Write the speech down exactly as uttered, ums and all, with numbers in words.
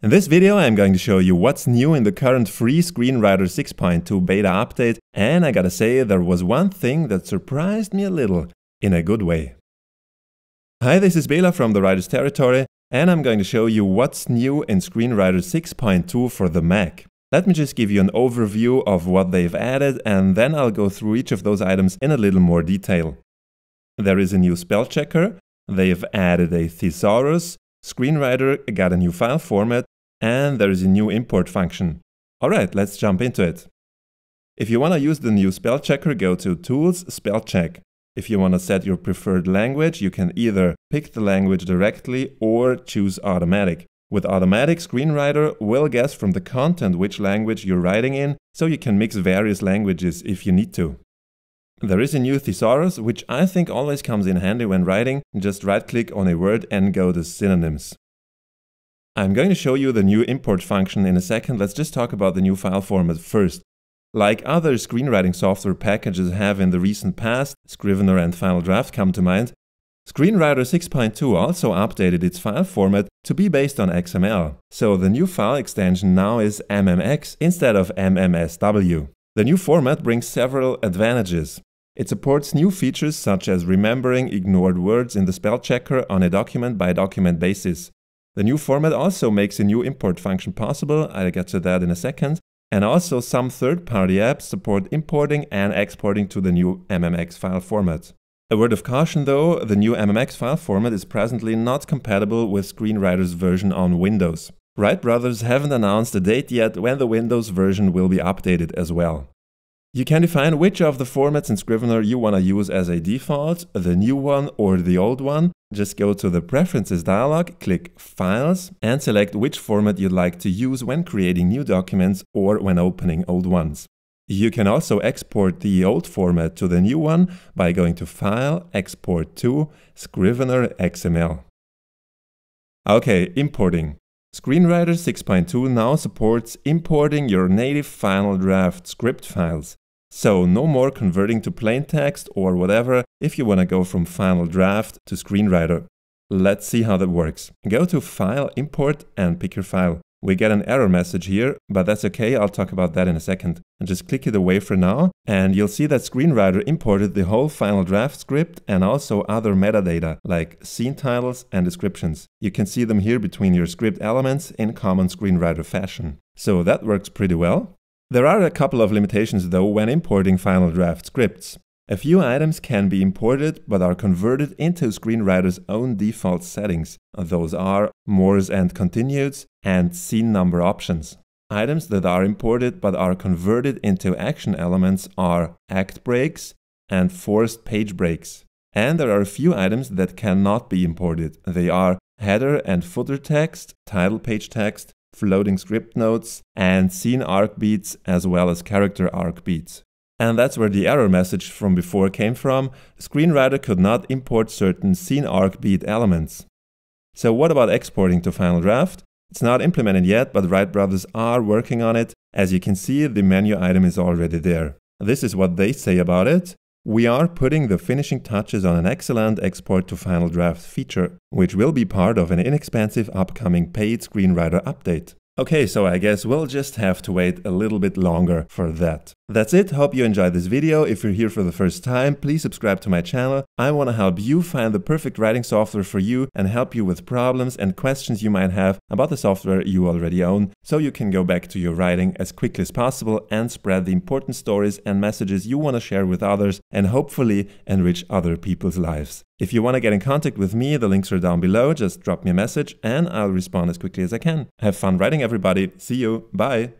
In this video I'm going to show you what's new in the current free Screenwriter six point two beta update, and I gotta say there was one thing that surprised me a little, in a good way. Hi, this is Bela from the Writer's Territory, and I'm going to show you what's new in Screenwriter six point two for the Mac. Let me just give you an overview of what they've added, and then I'll go through each of those items in a little more detail. There is a new spell checker, they've added a thesaurus, Screenwriter got a new file format, and there is a new import function. Alright, let's jump into it. If you want to use the new spell checker, go to Tools, Spell Check. If you want to set your preferred language, you can either pick the language directly or choose automatic. With automatic, Screenwriter will guess from the content which language you're writing in, so you can mix various languages if you need to. There is a new thesaurus, which I think always comes in handy when writing. Just right-click on a word and go to synonyms. I'm going to show you the new import function in a second. Let's just talk about the new file format first. Like other screenwriting software packages have in the recent past, Scrivener and Final Draft come to mind, Screenwriter six point two also updated its file format to be based on X M L. So the new file extension now is M M X instead of M M S W. The new format brings several advantages. It supports new features such as remembering ignored words in the spell checker on a document-by-document basis. The new format also makes a new import function possible, I'll get to that in a second, and also some third-party apps support importing and exporting to the new M M X file format. A word of caution though, the new M M X file format is presently not compatible with Screenwriter's version on Windows. Wright Brothers haven't announced a date yet when the Windows version will be updated as well. You can define which of the formats in Scrivener you want to use as a default, the new one or the old one. Just go to the Preferences dialog, click Files, and select which format you'd like to use when creating new documents or when opening old ones. You can also export the old format to the new one by going to File, Export to, Scrivener X M L. Okay, importing. Screenwriter six point two now supports importing your native Final Draft script files. So no more converting to plain text or whatever if you want to go from Final Draft to Screenwriter. Let's see how that works. Go to File, Import and pick your file. We get an error message here, but that's okay, I'll talk about that in a second. And just click it away for now, and you'll see that Screenwriter imported the whole Final Draft script and also other metadata, like scene titles and descriptions. You can see them here between your script elements in common Screenwriter fashion. So that works pretty well. There are a couple of limitations though when importing Final Draft scripts. A few items can be imported, but are converted into Screenwriter's own default settings. Those are mores and continues and scene number options. Items that are imported but are converted into action elements are act breaks and forced page breaks. And there are a few items that cannot be imported. They are header and footer text, title page text, floating script notes, and scene arc beats as well as character arc beats. And that's where the error message from before came from. Screenwriter could not import certain scene arc beat elements. So what about exporting to Final Draft? It's not implemented yet, but Wright Brothers are working on it. As you can see, the menu item is already there. This is what they say about it. We are putting the finishing touches on an excellent export to Final Draft feature, which will be part of an inexpensive upcoming paid Screenwriter update. Okay, so I guess we'll just have to wait a little bit longer for that. That's it, hope you enjoyed this video. If you're here for the first time, please subscribe to my channel. I want to help you find the perfect writing software for you and help you with problems and questions you might have about the software you already own, so you can go back to your writing as quickly as possible and spread the important stories and messages you want to share with others and hopefully enrich other people's lives. If you want to get in contact with me, the links are down below. Just drop me a message and I'll respond as quickly as I can. Have fun writing, everybody. See you. Bye.